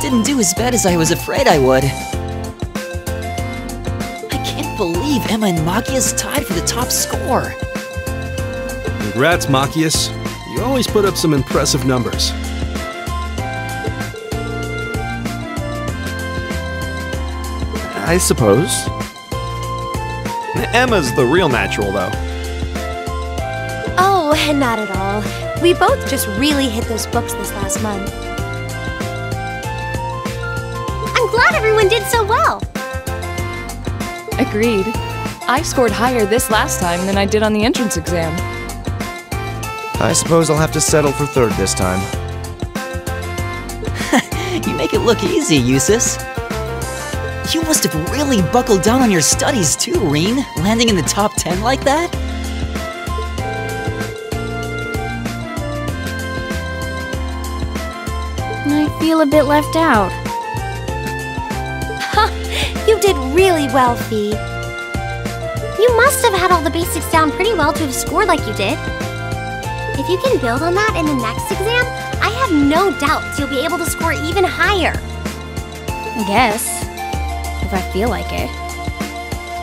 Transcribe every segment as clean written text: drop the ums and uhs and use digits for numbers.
Didn't do as bad as I was afraid I would. I can't believe Emma and Machias tied for the top score. Congrats, Machias. You always put up some impressive numbers. I suppose. Emma's the real natural, though. Oh, not at all. We both just really hit those books this last month. I'm glad everyone did so well. Agreed. I scored higher this last time than I did on the entrance exam. I suppose I'll have to settle for third this time. You make it look easy, Jusis. You must have really buckled down on your studies too, Rean, landing in the top 10 like that? I feel a bit left out. You did really well, Fee. You must have had all the basics down pretty well to have scored like you did. If you can build on that in the next exam, I have no doubts you'll be able to score even higher. I guess. If I feel like it.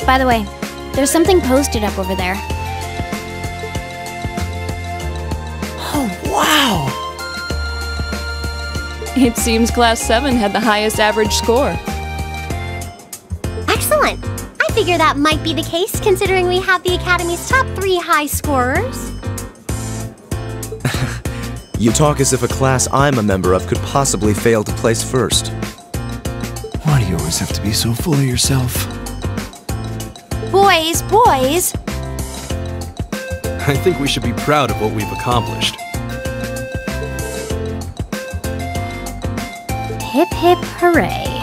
By the way, there's something posted up over there. Oh, wow! It seems Class 7 had the highest average score. Excellent! I figure that might be the case, considering we have the Academy's top 3 high scorers. You talk as if a class I'm a member of could possibly fail to place first. Why do you always have to be so full of yourself? Boys, boys! I think we should be proud of what we've accomplished. Hip hip hooray.